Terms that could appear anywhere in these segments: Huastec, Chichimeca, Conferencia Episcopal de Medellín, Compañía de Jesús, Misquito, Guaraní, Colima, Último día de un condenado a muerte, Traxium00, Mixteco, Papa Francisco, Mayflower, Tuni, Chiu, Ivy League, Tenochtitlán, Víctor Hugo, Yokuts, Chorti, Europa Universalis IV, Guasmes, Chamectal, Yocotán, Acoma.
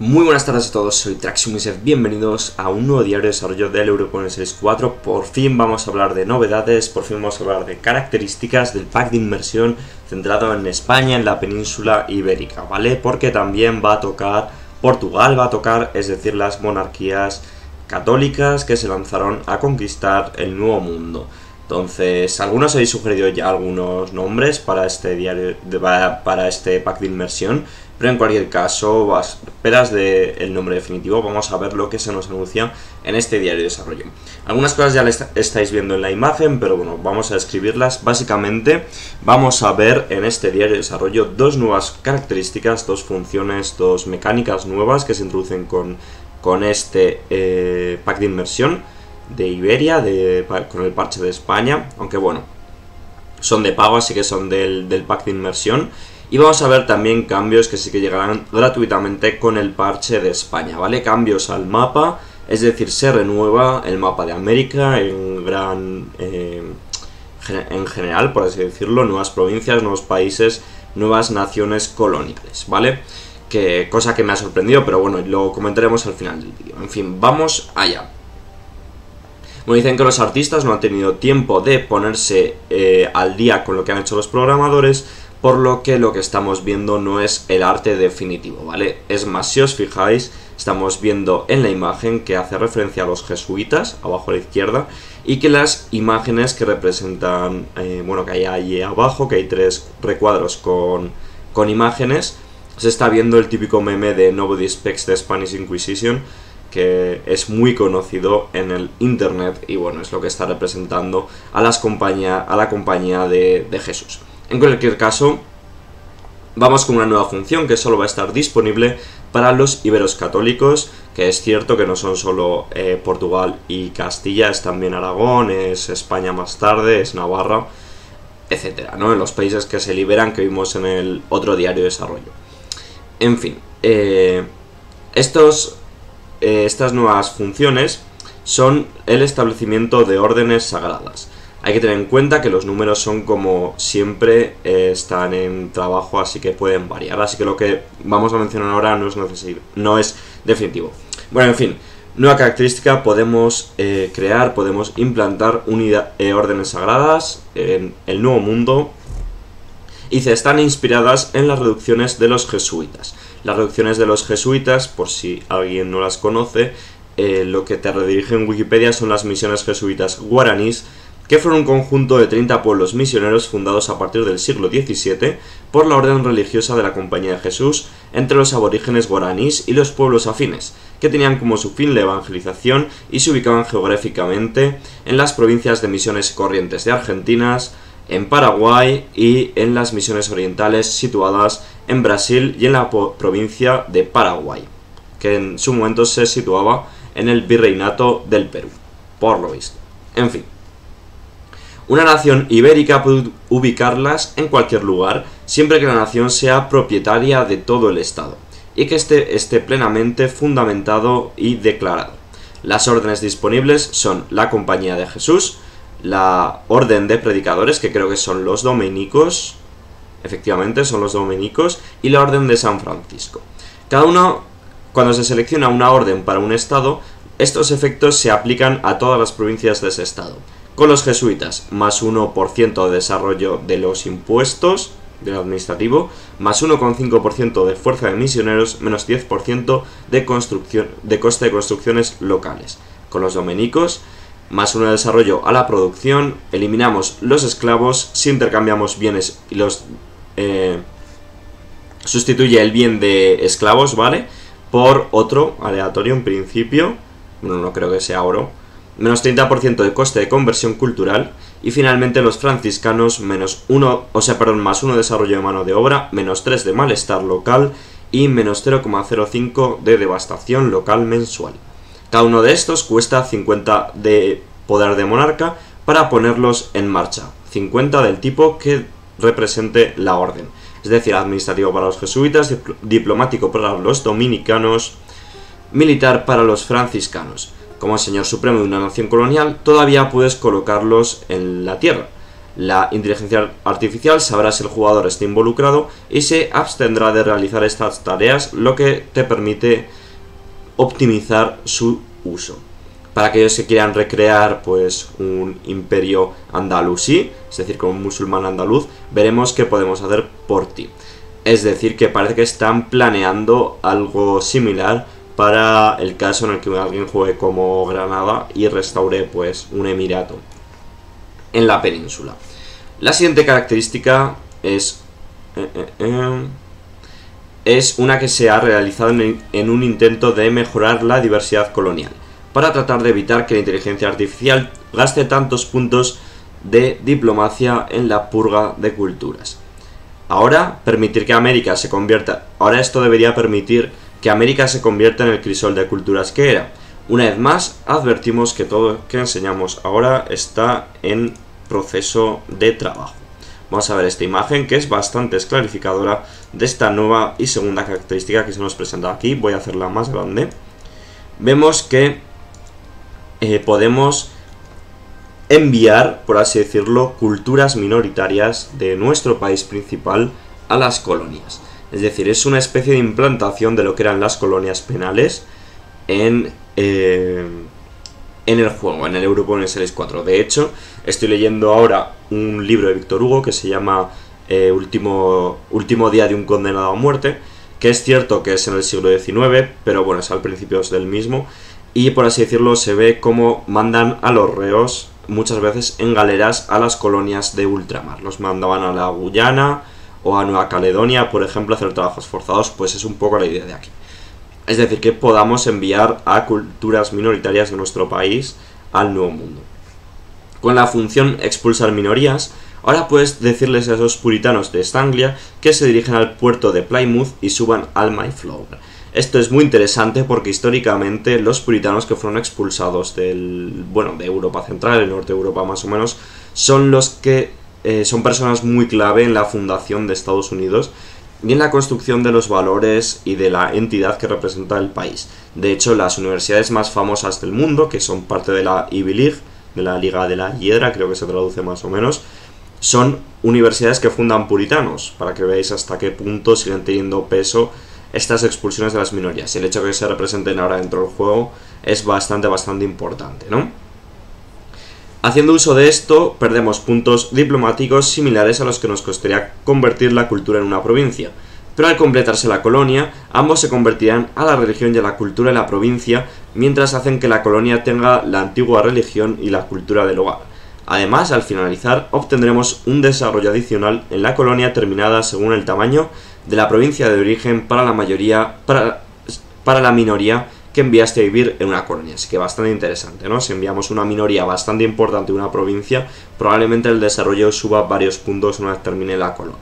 Muy buenas tardes a todos, soy Traxium00, bienvenidos a un nuevo diario de desarrollo del Europa Universalis IV. Por fin vamos a hablar de novedades, por fin vamos a hablar de características del pack de inmersión centrado en España, en la península ibérica, ¿vale? Porque también va a tocar Portugal, va a tocar, es decir, las monarquías católicas que se lanzaron a conquistar el Nuevo Mundo. Entonces, algunos habéis sugerido ya algunos nombres para este diario, para este pack de inmersión, pero en cualquier caso, a esperas del nombre definitivo, vamos a ver lo que se nos anuncia en este diario de desarrollo. Algunas cosas ya les estáis viendo en la imagen, pero bueno, vamos a escribirlas. Básicamente, vamos a ver en este diario de desarrollo dos nuevas características, dos funciones, dos mecánicas nuevas que se introducen con este pack de inmersión de Iberia, con el parche de España, aunque bueno, son de pago, así que son del pack de inmersión. Y vamos a ver también cambios que sí que llegarán gratuitamente con el parche de España, ¿vale? Cambios al mapa, es decir, se renueva el mapa de América en general, por así decirlo, nuevas provincias, nuevos países, nuevas naciones coloniales, ¿vale? Cosa que me ha sorprendido, pero bueno, lo comentaremos al final del vídeo. En fin, vamos allá. Bueno, dicen que los artistas no han tenido tiempo de ponerse al día con lo que han hecho los programadores, por lo que estamos viendo no es el arte definitivo, ¿vale? Es más, si os fijáis, estamos viendo en la imagen que hace referencia a los jesuitas, abajo a la izquierda, y que las imágenes que representan, bueno, que hay ahí abajo, que hay tres recuadros con imágenes, se está viendo el típico meme de Nobody Speaks the Spanish Inquisition, que es muy conocido en el internet y bueno, es lo que está representando a la compañía de Jesús. En cualquier caso, vamos con una nueva función que solo va a estar disponible para los iberos católicos, que es cierto que no son solo Portugal y Castilla, es también Aragón, es España más tarde, es Navarra, etcétera, ¿no? En los países que se liberan que vimos en el otro diario de desarrollo. En fin, estas nuevas funciones son el establecimiento de órdenes sagradas. Hay que tener en cuenta que los números son como siempre, están en trabajo, así que pueden variar. Así que lo que vamos a mencionar ahora no es definitivo. Bueno, en fin, nueva característica, podemos crear, podemos implantar órdenes sagradas en el Nuevo Mundo. Y se están inspiradas en las reducciones de los jesuitas. Las reducciones de los jesuitas, por si alguien no las conoce, lo que te redirige en Wikipedia son las misiones jesuitas guaraníes, que fueron un conjunto de 30 pueblos misioneros fundados a partir del siglo XVII por la orden religiosa de la Compañía de Jesús entre los aborígenes guaraníes y los pueblos afines, que tenían como su fin la evangelización y se ubicaban geográficamente en las provincias de Misiones Corrientes de Argentina, en Paraguay y en las misiones orientales situadas en Brasil y en la provincia de Paraguay, que en su momento se situaba en el virreinato del Perú, por lo visto. En fin, una nación ibérica puede ubicarlas en cualquier lugar, siempre que la nación sea propietaria de todo el Estado, y que éste esté plenamente fundamentado y declarado. Las órdenes disponibles son la Compañía de Jesús, la Orden de Predicadores, que creo que son los dominicos, efectivamente son los dominicos, y la Orden de San Francisco. Cada uno, cuando se selecciona una orden para un estado, estos efectos se aplican a todas las provincias de ese estado. Con los jesuitas, más 1% de desarrollo de los impuestos, del administrativo, más 1,5% de fuerza de misioneros, menos 10% de coste de construcciones locales. Con los dominicos, más 1 de desarrollo a la producción, eliminamos los esclavos, si intercambiamos bienes y los sustituye el bien de esclavos, ¿vale? Por otro aleatorio en principio, bueno, no creo que sea oro, menos 30% de coste de conversión cultural y finalmente los franciscanos, más 1 de desarrollo de mano de obra, menos 3 de malestar local y menos 0,05 de devastación local mensual. Cada uno de estos cuesta 50 de poder de monarca para ponerlos en marcha, 50 del tipo que represente la orden, es decir, administrativo para los jesuitas, diplomático para los dominicanos, militar para los franciscanos. Como señor supremo de una nación colonial, todavía puedes colocarlos en la tierra. La inteligencia artificial sabrá si el jugador está involucrado y se abstendrá de realizar estas tareas, lo que te permite optimizar su uso. Para aquellos que quieran recrear pues un imperio andalusí, es decir, con un musulmán andaluz, veremos qué podemos hacer por ti. Es decir, que parece que están planeando algo similar para el caso en el que alguien juegue como Granada y restaure pues un emirato en la península. La siguiente característica es una que se ha realizado en un intento de mejorar la diversidad colonial, para tratar de evitar que la inteligencia artificial gaste tantos puntos de diplomacia en la purga de culturas. Ahora, esto debería permitir que América se convierta en el crisol de culturas que era. Una vez más, advertimos que todo lo que enseñamos ahora está en proceso de trabajo. Vamos a ver esta imagen que es bastante esclarificadora de esta nueva y segunda característica que se nos presenta aquí. Voy a hacerla más grande. Vemos que podemos enviar, por así decirlo, culturas minoritarias de nuestro país principal a las colonias. Es decir, es una especie de implantación de lo que eran las colonias penales en el juego, en el Europa Universalis IV. De hecho, estoy leyendo ahora un libro de Víctor Hugo que se llama Último día de un condenado a muerte, que es cierto que es en el siglo XIX, pero bueno, es al principio del mismo, y por así decirlo se ve cómo mandan a los reos muchas veces en galeras a las colonias de ultramar. Los mandaban a la Guyana o a Nueva Caledonia, por ejemplo, a hacer trabajos forzados, pues es un poco la idea de aquí. Es decir, que podamos enviar a culturas minoritarias de nuestro país al Nuevo Mundo. Con la función expulsar minorías, ahora puedes decirles a esos puritanos de East Anglia que se dirigen al puerto de Plymouth y suban al Mayflower. Esto es muy interesante porque históricamente los puritanos que fueron expulsados de Europa Central, el norte de Europa más o menos, son los que son personas muy clave en la fundación de Estados Unidos y en la construcción de los valores y de la entidad que representa el país. De hecho, las universidades más famosas del mundo, que son parte de la Ivy League, de la Liga de la Hiedra, creo que se traduce más o menos, son universidades que fundan puritanos, para que veáis hasta qué punto siguen teniendo peso estas expulsiones de las minorías. El hecho de que se representen ahora dentro del juego es bastante importante, ¿no? Haciendo uso de esto, perdemos puntos diplomáticos similares a los que nos costaría convertir la cultura en una provincia. Pero al completarse la colonia, ambos se convertirán a la religión y a la cultura de la provincia, mientras hacen que la colonia tenga la antigua religión y la cultura del hogar. Además, al finalizar, obtendremos un desarrollo adicional en la colonia terminada según el tamaño de la provincia de origen para la minoría que enviaste a vivir en una colonia. Así que bastante interesante, ¿no? Si enviamos una minoría bastante importante a una provincia, probablemente el desarrollo suba varios puntos una vez termine la colonia.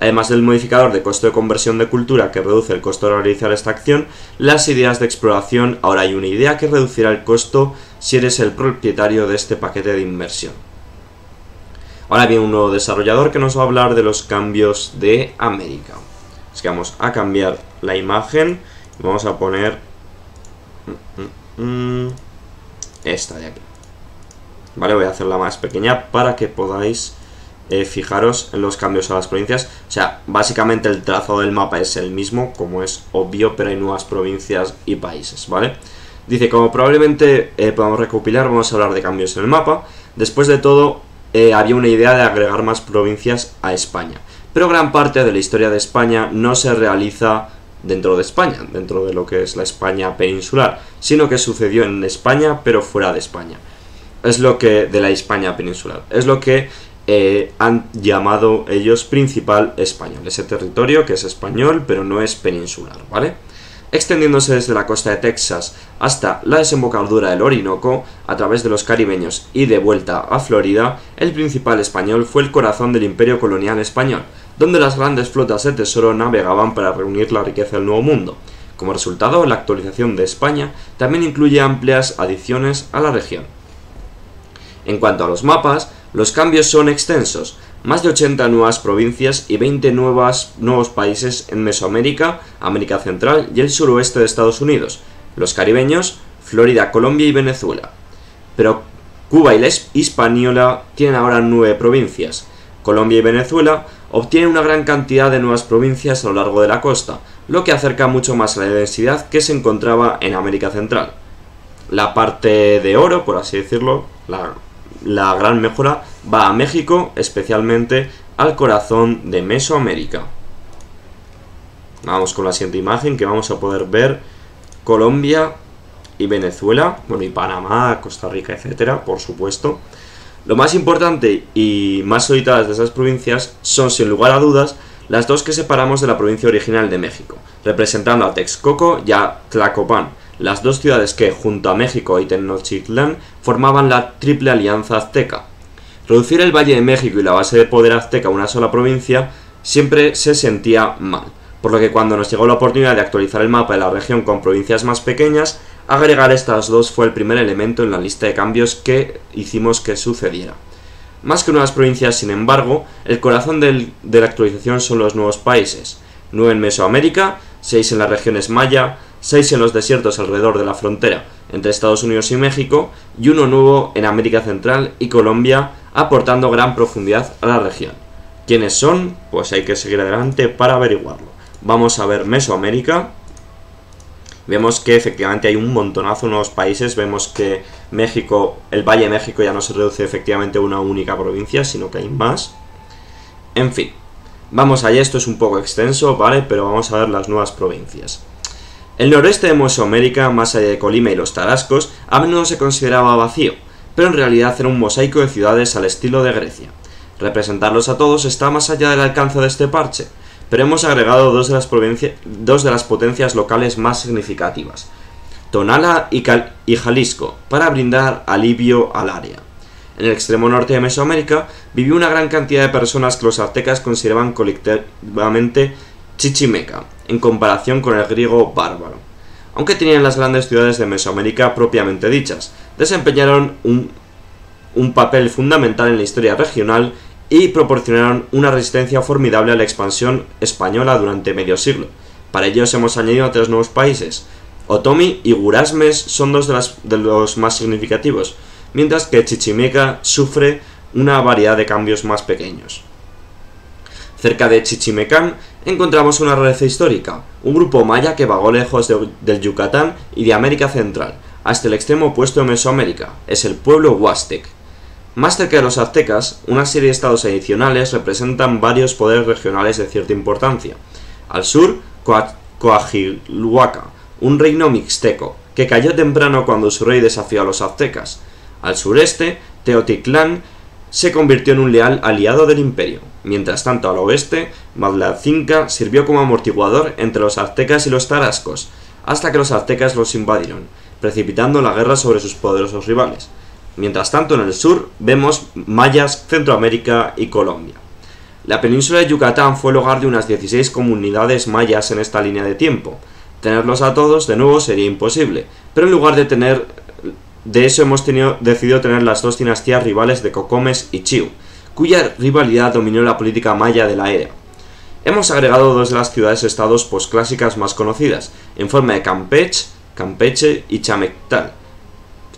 Además del modificador de costo de conversión de cultura que reduce el costo de realizar esta acción, las ideas de exploración, ahora hay una idea que reducirá el costo si eres el propietario de este paquete de inversión. Ahora viene un nuevo desarrollador que nos va a hablar de los cambios de América. Así que vamos a cambiar la imagen y vamos a poner esta de aquí. Vale, voy a hacerla más pequeña para que podáis fijaros en los cambios a las provincias. O sea, básicamente el trazado del mapa es el mismo, como es obvio, pero hay nuevas provincias y países, ¿vale? Dice, como probablemente podamos recopilar, vamos a hablar de cambios en el mapa. Después de todo, había una idea de agregar más provincias a España, pero gran parte de la historia de España no se realiza dentro de España, dentro de lo que es la España peninsular, sino que sucedió en España, pero fuera de España. Es lo que, de la España peninsular, es lo que han llamado ellos principal español, ese territorio que es español, pero no es peninsular, ¿vale? Extendiéndose desde la costa de Texas hasta la desembocadura del Orinoco, a través de los caribeños y de vuelta a Florida, el principal español fue el corazón del imperio colonial español, donde las grandes flotas de tesoro navegaban para reunir la riqueza del Nuevo Mundo. Como resultado, la actualización de España también incluye amplias adiciones a la región. En cuanto a los mapas, los cambios son extensos. Más de 80 nuevas provincias y 20 nuevos países en Mesoamérica, América Central y el suroeste de Estados Unidos, los caribeños, Florida, Colombia y Venezuela. Pero Cuba y la Hispaniola tienen ahora 9 provincias. Colombia y Venezuela obtienen una gran cantidad de nuevas provincias a lo largo de la costa, lo que acerca mucho más a la densidad que se encontraba en América Central. La parte de oro, por así decirlo, la gran mejora, va a México, especialmente al corazón de Mesoamérica. Vamos con la siguiente imagen, que vamos a poder ver Colombia y Venezuela, bueno, y Panamá, Costa Rica, etcétera, por supuesto. Lo más importante y más solicitadas de esas provincias son, sin lugar a dudas, las dos que separamos de la provincia original de México, representando a Texcoco y a Tlacopan, las dos ciudades que, junto a México y Tenochtitlán, formaban la Triple Alianza Azteca. Reducir el Valle de México y la base de poder azteca a una sola provincia siempre se sentía mal, por lo que cuando nos llegó la oportunidad de actualizar el mapa de la región con provincias más pequeñas, agregar estas dos fue el primer elemento en la lista de cambios que hicimos que sucediera. Más que nuevas provincias, sin embargo, el corazón de la actualización son los nuevos países. 9 en Mesoamérica, 6 en las regiones maya, 6 en los desiertos alrededor de la frontera entre Estados Unidos y México, y uno nuevo en América Central y Colombia, aportando gran profundidad a la región. ¿Quiénes son? Pues hay que seguir adelante para averiguarlo. Vamos a ver Mesoamérica. Vemos que efectivamente hay un montonazo de nuevos países. Vemos que México, el Valle de México ya no se reduce efectivamente a una única provincia, sino que hay más. En fin, vamos allá, esto es un poco extenso, ¿vale? Pero vamos a ver las nuevas provincias. El noroeste de Mesoamérica, más allá de Colima y los Tarascos, a menudo se consideraba vacío, pero en realidad era un mosaico de ciudades al estilo de Grecia. Representarlos a todos está más allá del alcance de este parche, pero hemos agregado dos de las potencias locales más significativas, Tonala y Jalisco, para brindar alivio al área. En el extremo norte de Mesoamérica vivió una gran cantidad de personas que los aztecas consideraban colectivamente Chichimeca, en comparación con el griego bárbaro. Aunque tenían las grandes ciudades de Mesoamérica propiamente dichas, desempeñaron un papel fundamental en la historia regional y proporcionaron una resistencia formidable a la expansión española durante medio siglo. Para ellos hemos añadido 3 nuevos países. Otomi y Guasmes son dos de los más significativos, mientras que Chichimeca sufre una variedad de cambios más pequeños. Cerca de Chichimecán encontramos una rareza histórica, un grupo maya que vagó lejos del Yucatán y de América Central, hasta el extremo opuesto de Mesoamérica, es el pueblo Huastec. Más cerca de los aztecas, una serie de estados adicionales representan varios poderes regionales de cierta importancia. Al sur, Coajilhuaca, un reino mixteco, que cayó temprano cuando su rey desafió a los aztecas. Al sureste, Teotitlán se convirtió en un leal aliado del imperio. Mientras tanto, al oeste, Madlazinca sirvió como amortiguador entre los aztecas y los tarascos, hasta que los aztecas los invadieron, precipitando la guerra sobre sus poderosos rivales. Mientras tanto, en el sur vemos mayas, Centroamérica y Colombia. La península de Yucatán fue el hogar de unas 16 comunidades mayas en esta línea de tiempo. Tenerlos a todos de nuevo sería imposible, pero en lugar decidido tener las dos dinastías rivales de Cocomes y Chiu, cuya rivalidad dominó la política maya de la era. Hemos agregado 2 de las ciudades-estados posclásicas más conocidas, en forma de Campeche y Chamectal,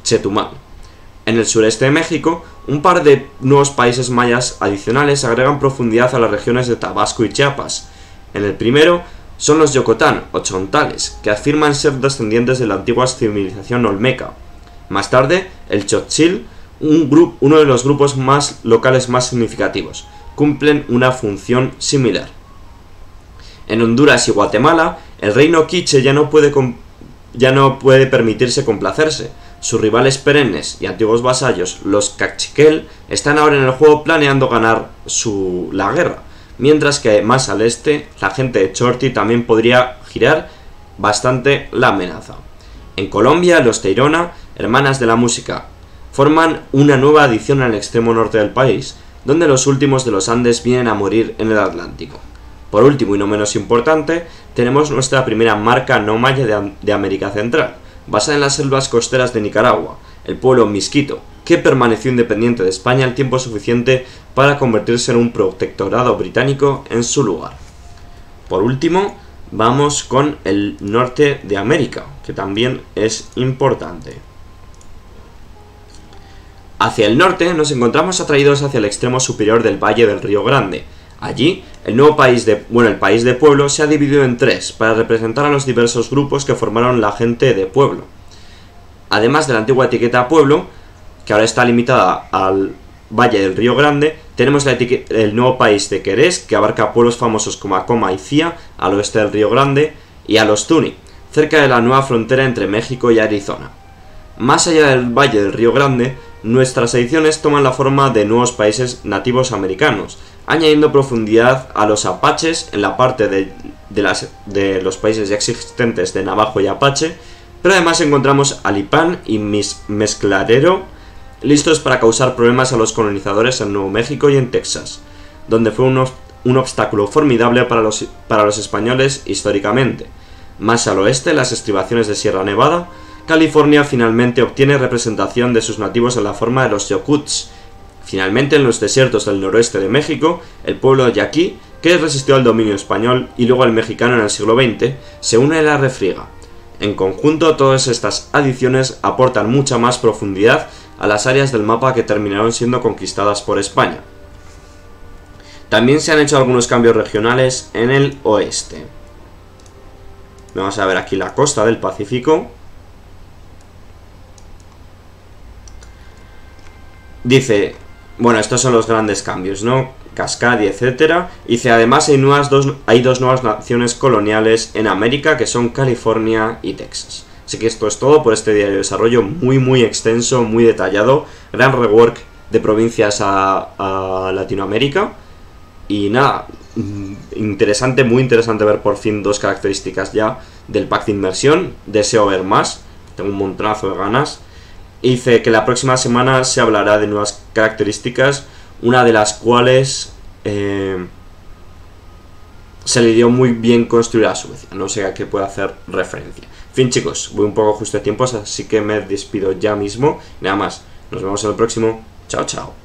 Chetumal. En el sureste de México, un par de nuevos países mayas adicionales agregan profundidad a las regiones de Tabasco y Chiapas. En el primero son los Yocotán, o chontales, que afirman ser descendientes de la antigua civilización olmeca. Más tarde, el Tzotzil, uno de los grupos locales más significativos, cumplen una función similar. En Honduras y Guatemala, el reino quiche ya no puede permitirse complacerse. Sus rivales perennes y antiguos vasallos, los cachiquel, están ahora en el juego planeando ganar la guerra, mientras que más al este, la gente de Chorti también podría girar bastante la amenaza. En Colombia, los Tairona, hermanas de la música, forman una nueva adición al extremo norte del país, donde los últimos de los Andes vienen a morir en el Atlántico. Por último y no menos importante, tenemos nuestra primera marca no maya de América Central, basada en las selvas costeras de Nicaragua, el pueblo misquito, que permaneció independiente de España el tiempo suficiente para convertirse en un protectorado británico en su lugar. Por último, vamos con el norte de América, que también es importante. Hacia el norte nos encontramos atraídos hacia el extremo superior del valle del Río Grande. Allí, el país de Pueblo se ha dividido en tres para representar a los diversos grupos que formaron la gente de Pueblo. Además de la antigua etiqueta Pueblo, que ahora está limitada al valle del Río Grande, tenemos el nuevo país de Querés, que abarca pueblos famosos como Acoma y Cía, al oeste del Río Grande, y a los Tuni, cerca de la nueva frontera entre México y Arizona. Más allá del valle del Río Grande, nuestras ediciones toman la forma de nuevos países nativos americanos, añadiendo profundidad a los apaches en la parte de los países ya existentes de Navajo y Apache, pero además encontramos Alipán y Mezclarero listos para causar problemas a los colonizadores en Nuevo México y en Texas, donde fue un obstáculo formidable para los españoles históricamente. Más al oeste, las estribaciones de Sierra Nevada, California finalmente obtiene representación de sus nativos en la forma de los yokuts. Finalmente, en los desiertos del noroeste de México, el pueblo yaquí, que resistió al dominio español y luego al mexicano en el siglo XX, se une a la refriega. En conjunto, todas estas adiciones aportan mucha más profundidad a las áreas del mapa que terminaron siendo conquistadas por España. También se han hecho algunos cambios regionales en el oeste. Vamos a ver aquí la costa del Pacífico. Dice, bueno, estos son los grandes cambios, ¿no? Cascadia, etcétera. Dice, además hay dos nuevas naciones coloniales en América, que son California y Texas. Así que esto es todo por este diario de desarrollo muy extenso, muy detallado. Gran rework de provincias a Latinoamérica. Y nada, interesante, muy interesante ver por fin dos características ya del pack de inmersión. Deseo ver más, tengo un montonazo de ganas. Dice que la próxima semana se hablará de nuevas características, una de las cuales se le dio muy bien construir a Suecia. No sé a qué puede hacer referencia. En fin, chicos, voy un poco justo de tiempos, así que me despido ya mismo. Nada más, nos vemos en el próximo. Chao, chao.